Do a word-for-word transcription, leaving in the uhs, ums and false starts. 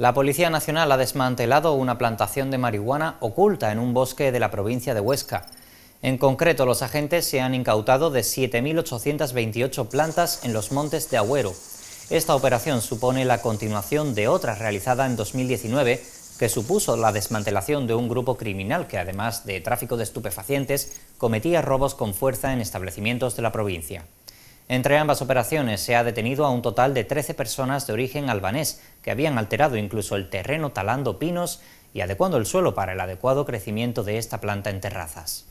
La Policía Nacional ha desmantelado una plantación de marihuana oculta en un bosque de la provincia de Huesca. En concreto, los agentes se han incautado de siete mil ochocientas veintiocho plantas en los Montes de Agüero. Esta operación supone la continuación de otra realizada en dos mil diecinueve, que supuso la desmantelación de un grupo criminal que, además de tráfico de estupefacientes, cometía robos con fuerza en establecimientos de la provincia. Entre ambas operaciones se ha detenido a un total de trece personas de origen albanés que habían alterado incluso el terreno talando pinos y adecuando el suelo para el adecuado crecimiento de esta planta en terrazas.